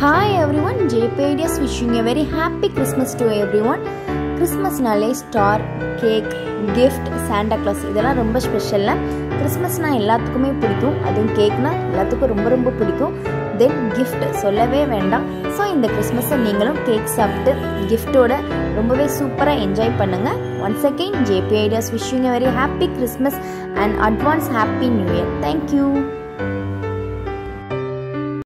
Hi everyone, JP Ideas wishing a very happy Christmas to everyone. Christmas nale star, cake, gift, Santa Claus idella romba special la. Christmas na ellathukume pidikum, adum cake na ellathukum romba romba pidikum. Then gift sollave vendam. So inda Christmas la neengalum cake saptu gift oda rombave super enjoy pannunga. Once again JP Ideas wishing a very happy Christmas and advance happy new year. Thank you.